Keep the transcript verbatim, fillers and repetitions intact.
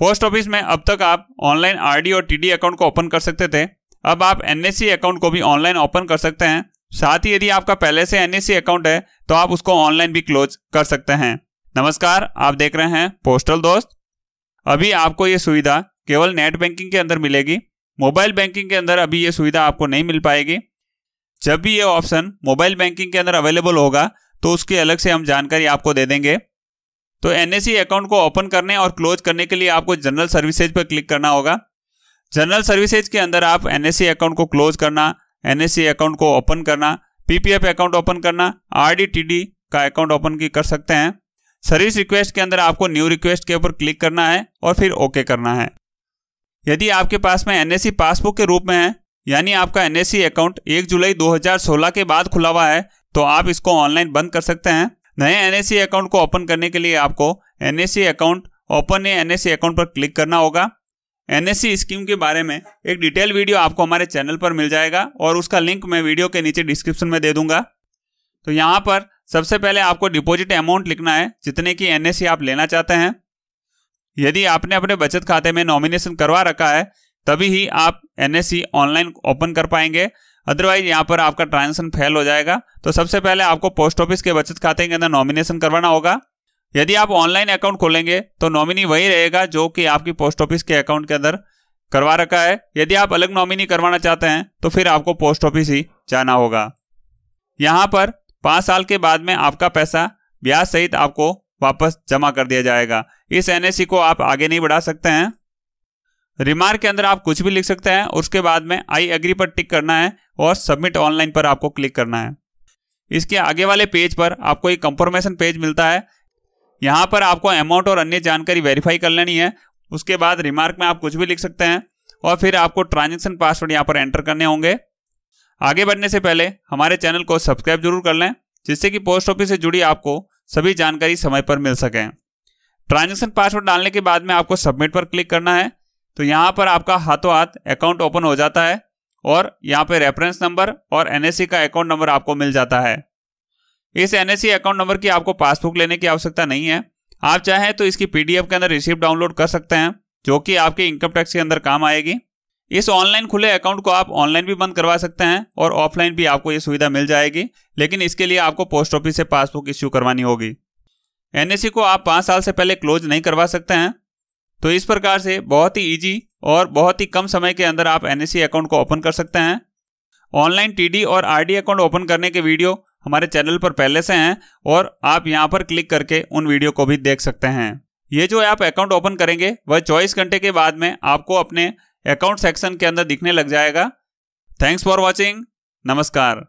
Post office में अब तक आप ऑनलाइन आरडी और टीडी अकाउंट को ओपन कर सकते थे, अब आप एनएससी अकाउंट को भी ऑनलाइन ओपन कर सकते हैं। साथ ही यदि आपका पहले से एनएससी अकाउंट है तो आप उसको ऑनलाइन भी क्लोज कर सकते हैं। नमस्कार, आप देख रहे हैं पोस्टल दोस्त। अभी आपको ये सुविधा केवल नेट बैंकिंग के अंदर मिलेगी, मोबाइल बैंकिंग के अंदर अभी ये सुविधा आपको नहीं मिल पाएगी। जब भी ये ऑप्शन मोबाइल बैंकिंग के अंदर अवेलेबल होगा तो उसकी अलग से हम जानकारी आपको दे देंगे। तो एनएससी अकाउंट को ओपन करने और क्लोज करने के लिए आपको जनरल सर्विसेज पर क्लिक करना होगा। जनरल सर्विसेज के अंदर आप एनएससी अकाउंट को क्लोज करना, एनएससी अकाउंट को ओपन करना, पीपीएफ अकाउंट ओपन करना, आरडी टीडी का अकाउंट ओपन की कर सकते हैं। सर्विस रिक्वेस्ट के अंदर आपको न्यू रिक्वेस्ट के ऊपर क्लिक करना है और फिर ओके करना है। यदि आपके पास में एनएससी पासबुक के रूप में है, यानी आपका एनएससी अकाउंट एक जुलाई दो हज़ार सोलह के बाद खुला हुआ है, तो आप इसको ऑनलाइन बंद कर सकते हैं। नए एनएससी अकाउंट को ओपन करने के लिए आपको एनएससी अकाउंट ओपन या एनएससी अकाउंट पर क्लिक करना होगा। एनएससी स्कीम के बारे में एक डिटेल वीडियो आपको हमारे चैनल पर मिल जाएगा और उसका लिंक मैं वीडियो के नीचे डिस्क्रिप्शन में दे दूंगा। तो यहाँ पर सबसे पहले आपको डिपॉजिट अमाउंट लिखना है, जितने की एनएससी आप लेना चाहते हैं। यदि आपने अपने बचत खाते में नॉमिनेशन करवा रखा है तभी ही आप एनएससी ऑनलाइन ओपन कर पाएंगे, अदरवाइज यहाँ पर आपका ट्रांजेक्शन फेल हो जाएगा। तो सबसे पहले आपको पोस्ट ऑफिस के बचत खाते के अंदर नॉमिनेशन करवाना होगा। यदि आप ऑनलाइन अकाउंट खोलेंगे तो नॉमिनी वही रहेगा जो कि आपकी पोस्ट ऑफिस के अकाउंट के अंदर करवा रखा है। यदि आप अलग नॉमिनी करवाना चाहते हैं तो फिर आपको पोस्ट ऑफिस ही जाना होगा। यहाँ पर पाँच साल के बाद में आपका पैसा ब्याज सहित आपको वापस जमा कर दिया जाएगा। इस एनएससी को आप आगे नहीं बढ़ा सकते हैं। रिमार्क के अंदर आप कुछ भी लिख सकते हैं। उसके बाद में आई एग्री पर टिक करना है और सबमिट ऑनलाइन पर आपको क्लिक करना है। इसके आगे वाले पेज पर आपको एक कंफर्मेशन पेज मिलता है। यहाँ पर आपको अमाउंट और अन्य जानकारी वेरीफाई कर लेनी है। उसके बाद रिमार्क में आप कुछ भी लिख सकते हैं और फिर आपको ट्रांजैक्शन पासवर्ड यहाँ पर एंटर करने होंगे। आगे बढ़ने से पहले हमारे चैनल को सब्सक्राइब जरूर कर लें, जिससे कि पोस्ट ऑफिस से जुड़ी आपको सभी जानकारी समय पर मिल सके। ट्रांजैक्शन पासवर्ड डालने के बाद में आपको सबमिट पर क्लिक करना है। तो यहाँ पर आपका हाथों हाथ अकाउंट ओपन हो जाता है और यहाँ पर रेफरेंस नंबर और एनएससी का अकाउंट नंबर आपको मिल जाता है। इस एनएससी अकाउंट नंबर की आपको पासबुक लेने की आवश्यकता नहीं है। आप चाहें तो इसकी पीडीएफ के अंदर रिसिप्ट डाउनलोड कर सकते हैं, जो कि आपके इनकम टैक्स के अंदर काम आएगी। इस ऑनलाइन खुले अकाउंट को आप ऑनलाइन भी बंद करवा सकते हैं और ऑफलाइन भी आपको ये सुविधा मिल जाएगी, लेकिन इसके लिए आपको पोस्ट ऑफिस से पासबुक इश्यू करवानी होगी। एनएससी को आप पाँच साल से पहले क्लोज नहीं करवा सकते हैं। तो इस प्रकार से बहुत ही ईजी और बहुत ही कम समय के अंदर आप एनएससी अकाउंट को ओपन कर सकते हैं। ऑनलाइन टीडी और आरडी अकाउंट ओपन करने के वीडियो हमारे चैनल पर पहले से हैं और आप यहां पर क्लिक करके उन वीडियो को भी देख सकते हैं। ये जो आप अकाउंट ओपन करेंगे वह चौबीस घंटे के बाद में आपको अपने अकाउंट सेक्शन के अंदर दिखने लग जाएगा। Thanks for watching. नमस्कार।